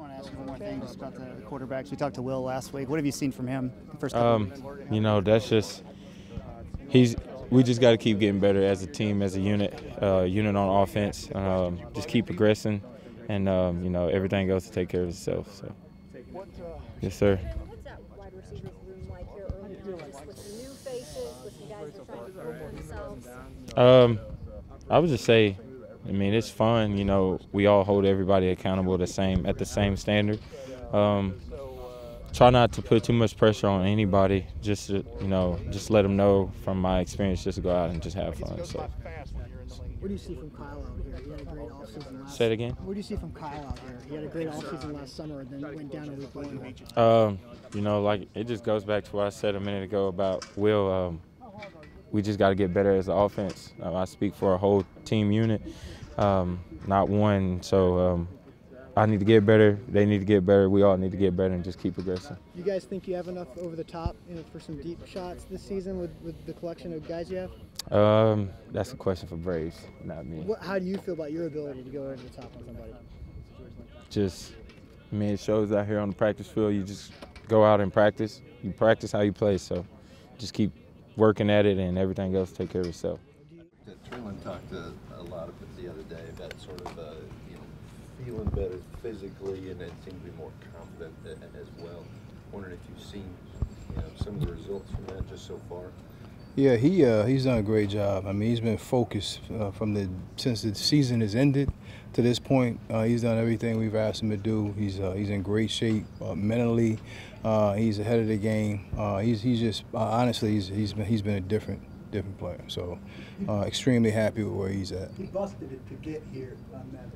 want to ask you one more thing just about the quarterbacks. We talked to Will last week. What have you seen from him the first couple weeks? You know, that's just – we just got to keep getting better as a team, as a unit on offense. Just keep progressing, and, you know, everything else to take care of itself. So. Yes, sir. What's that wide receiver's room like here early on, with the new faces, with the guys who are trying to prove themselves? I would just say – I mean, it's fun, you know. We all hold everybody accountable at the same standard. Try not to put too much pressure on anybody. Just to, you know, just let them know from my experience. Just to go out and just have fun. So. What do you see from Kyle out here? He had a great offseason last. Say it again. What do you see from Kyle out here? He had a great offseason last summer, and then went down a week later. You know, like it just goes back to what I said a minute ago about Will. We just got to get better as an offense. I speak for a whole team unit, not one. So I need to get better. They need to get better. We all need to get better and just keep progressing. You guys think you have enough over the top, you know, for some deep shots this season with the collection of guys you have? That's a question for Braves, not me. How do you feel about your ability to go over the top on somebody? Just, I mean, it shows out here on the practice field. You just go out and practice. You practice how you play. So just keep working at it, and everything else take care of itself. Treylon talked a lot of it the other day about sort of you know, feeling better physically, and then seemed to be more confident as well. Wondering if you've seen, you know, some of the results from that just so far. Yeah, he's done a great job. I mean, he's been focused since the season has ended to this point. He's done everything we've asked him to do. He's in great shape mentally. He's ahead of the game. He's just honestly he's been a different player. So extremely happy with where he's at. He busted it to get here on that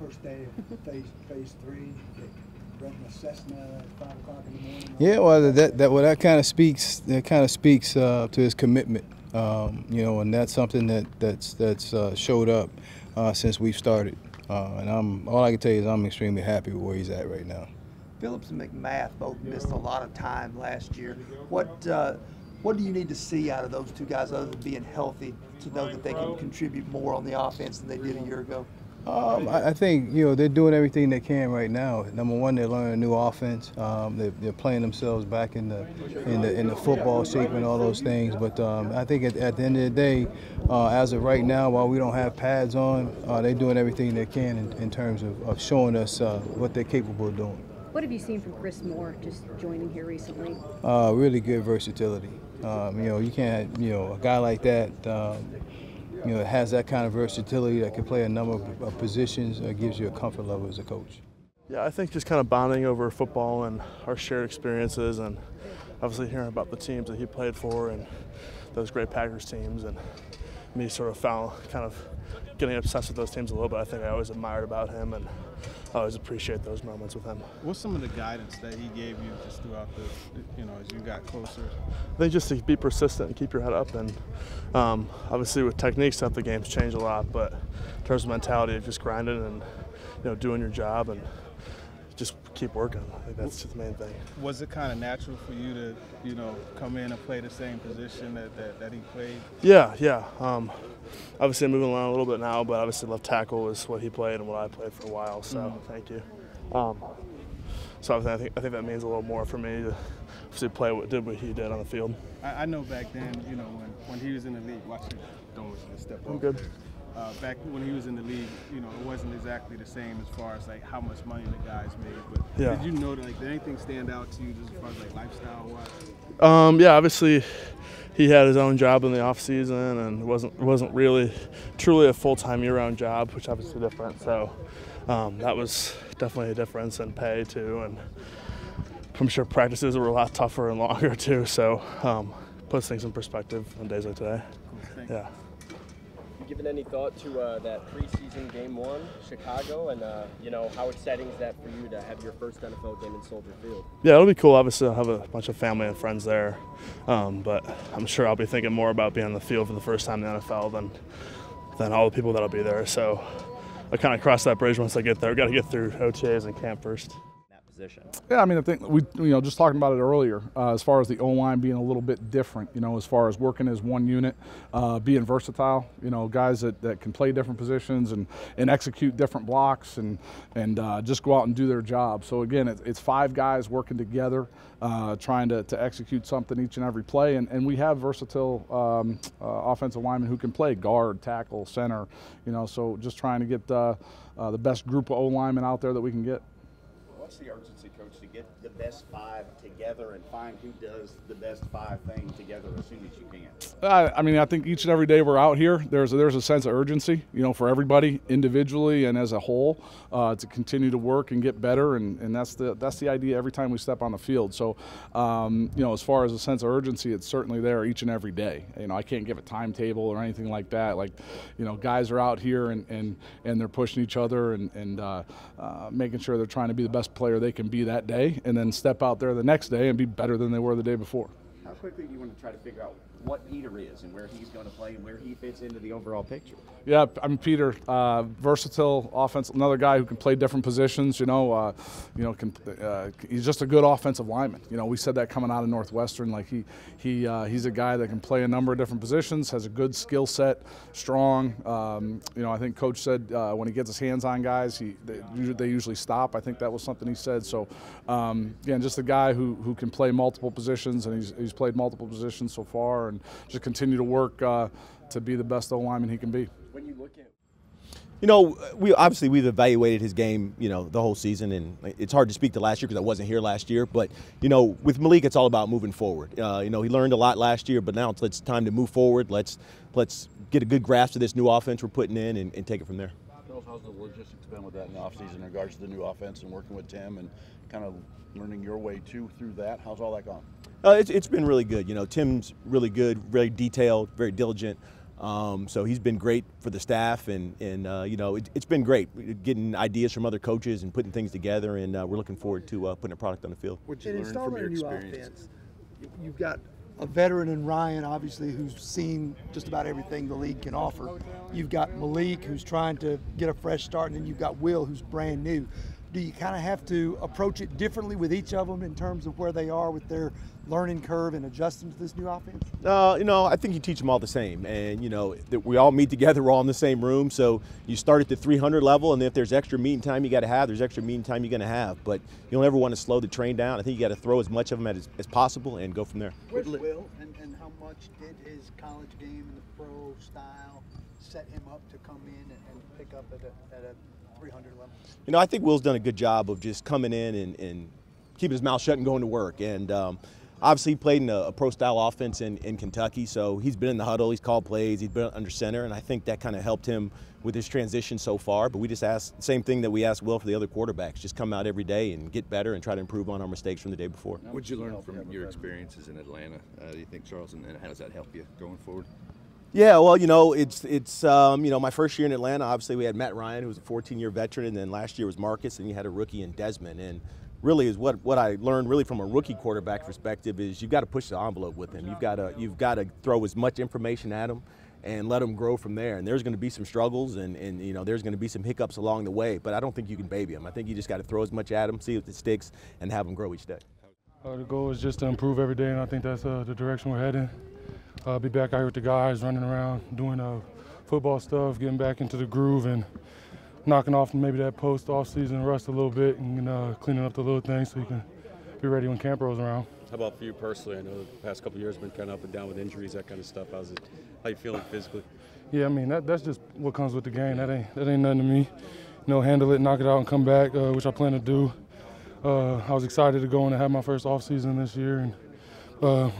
first day of phase 3. Brendan Cessna at 5 o'clock in the morning. Yeah, well, that kind of speaks to his commitment, you know, and that's something that's showed up since we've started. And all I can tell you is I'm extremely happy with where he's at right now. Phillips and McMath both missed a lot of time last year. What do you need to see out of those two guys other than being healthy to know that they can contribute more on the offense than they did a year ago? I think, you know, they're doing everything they can right now. Number one, they're learning a new offense. They're playing themselves back in the football shape and all those things. But I think at the end of the day, as of right now, while we don't have pads on, they're doing everything they can in terms of showing us what they're capable of doing. What have you seen from Chris Moore just joining here recently? Really good versatility. You know, you can't, you know, a guy like that. You know, it has that kind of versatility that can play a number of positions. It gives you a comfort level as a coach. Yeah, I think just kind of bonding over football and our shared experiences, and obviously hearing about the teams that he played for and those great Packers teams, and me sort of getting obsessed with those teams a little bit. I think I always admired about him, and I always appreciate those moments with him. What's some of the guidance that he gave you just throughout the, you know, as you got closer? I think just to be persistent and keep your head up, and obviously with technique stuff, the game's changed a lot, but in terms of mentality of just grinding and, you know, doing your job and just keep working. I think that's just the main thing. Was it kind of natural for you to, you know, come in and play the same position that he played? Yeah. Obviously I'm moving around a little bit now, but obviously left tackle is what he played and what I played for a while, so thank you. So I think that means a little more for me to obviously play what he did on the field. I know back then, you know, when he was in the league, back when he was in the league, you know, it wasn't exactly the same as far as like how much money the guys made. But yeah. Did you know that, like, did anything stand out to you just as far as like lifestyle-wise? Yeah, obviously he had his own job in the off season and wasn't really truly a full-time year-round job, which obviously different. So that was definitely a difference in pay too, and I'm sure practices were a lot tougher and longer too. So puts things in perspective on days like today. Cool. Yeah. Given any thought to that preseason game 1, Chicago, and you know, how exciting is that for you to have your first NFL game in Soldier Field? Yeah, it'll be cool. Obviously, I'll have a bunch of family and friends there, but I'm sure I'll be thinking more about being on the field for the first time in the NFL than all the people that'll be there. So I kind of cross that bridge once I get there. We've got to get through OTAs and camp first. position. Yeah, I mean, I think we, just talking about it earlier, as far as the O-line being a little bit different, as far as working as one unit, being versatile, guys that can play different positions and execute different blocks and just go out and do their job. So again, it's five guys working together, trying to execute something each and every play, and we have versatile offensive linemen who can play guard, tackle, center, so just trying to get the best group of O-linemen out there that we can get. What's the urgency, Coach, to get the best five together and find who does the best five thing together as soon as you can? I mean, I think each and every day we're out here, there's a sense of urgency, for everybody individually and as a whole, to continue to work and get better, and that's the idea every time we step on the field. So, as far as a sense of urgency, it's certainly there each and every day. I can't give a timetable or anything like that. Like, guys are out here and they're pushing each other and making sure they're trying to be the best player they can be that day, and then step out there the next day and be better than they were the day before. How quickly do you want to try to figure out what Peter is and where he's going to play and where he fits into the overall picture? Yeah, I mean, Peter, versatile offense, another guy who can play different positions, he's just a good offensive lineman. We said that coming out of Northwestern, like he's a guy that can play a number of different positions, has a good skill set, strong. I think Coach said when he gets his hands on guys, they usually stop. I think that was something he said. So, again, just a guy who can play multiple positions, and he's played multiple positions so far, and just continue to work to be the best O-lineman he can be. When you look at, we've evaluated his game, the whole season, and it's hard to speak to last year because I wasn't here last year. But with Malik, it's all about moving forward. He learned a lot last year, but now it's time to move forward. Let's get a good grasp of this new offense we're putting in and take it from there. How's the logistics been with that in the offseason in regards to the new offense and working with Tim and kind of learning your way through that? How's all that gone? It's been really good. Tim's really good, very detailed, very diligent. So he's been great for the staff, and it's been great getting ideas from other coaches and putting things together, and we're looking forward to putting a product on the field. What you learn from your experience? Offense, you've got a veteran in Ryan, obviously, who's seen just about everything the league can offer. You've got Malik, who's trying to get a fresh start, and then you've got Will, who's brand new. Do you kind of have to approach it differently with each of them in terms of where they are with their learning curve and adjusting to this new offense? I think you teach them all the same, and we all meet together. We're all in the same room, so you start at the 300 level, and if there's extra meeting time you got to have, there's extra meeting time you're going to have. But you'll never want to slow the train down. I think you got to throw as much of them as possible and go from there. Where's Will, and how much did his college game and the pro style set him up to come in and pick up at a 300 level? I think Will's done a good job of just coming in and keeping his mouth shut and going to work. And obviously he played in a pro-style offense in Kentucky, so he's been in the huddle, he's called plays, he's been under center, and I think that kind of helped him with his transition so far. But we just asked the same thing that we asked Will for the other quarterbacks, just come out every day and get better and try to improve on our mistakes from the day before. What did you learn from your experiences in Atlanta, do you think, Charles, and how does that help you going forward? Yeah, well, my first year in Atlanta, obviously we had Matt Ryan, who was a 14-year veteran, and then last year was Marcus, and you had a rookie in Desmond. And really, is what I learned really from a rookie quarterback perspective is you've got to push the envelope with him. You've got to throw as much information at him and let him grow from there. And there's going to be some struggles, and there's going to be some hiccups along the way. But I don't think you can baby him. I think you just got to throw as much at him, see if it sticks, and have him grow each day. The goal is just to improve every day, and I think that's the direction we're heading. Be back out here with the guys, running around, doing football stuff, getting back into the groove and knocking off maybe that post-off-season rust a little bit and cleaning up the little things so you can be ready when camp rolls around. How about for you personally? I know the past couple of years have been kind of up and down with injuries, that kind of stuff. How you feeling physically? Yeah, I mean, that's just what comes with the game. That ain't nothing to me. Handle it, knock it out, and come back, which I plan to do. I was excited to go in and have my first off-season this year and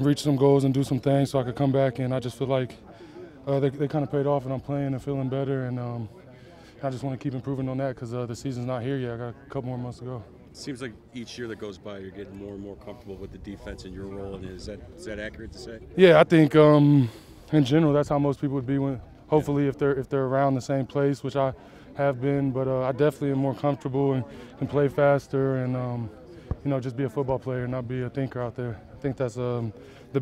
reach some goals and do some things so I could come back, and I just feel like they kind of paid off, and I'm playing and feeling better, and I just want to keep improving on that because the season's not here yet. I got a couple more months to go. It seems like each year that goes by you're getting more and more comfortable with the defense and your role in it. Is that accurate to say? Yeah, I think in general that's how most people would be when, hopefully, if they're around the same place, which I have been, but I definitely am more comfortable and can play faster and just be a football player and not be a thinker out there. I think that's the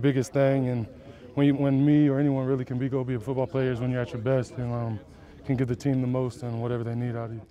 biggest thing, and when me or anyone really can be a football player is when you're at your best and can give the team the most and whatever they need out of you.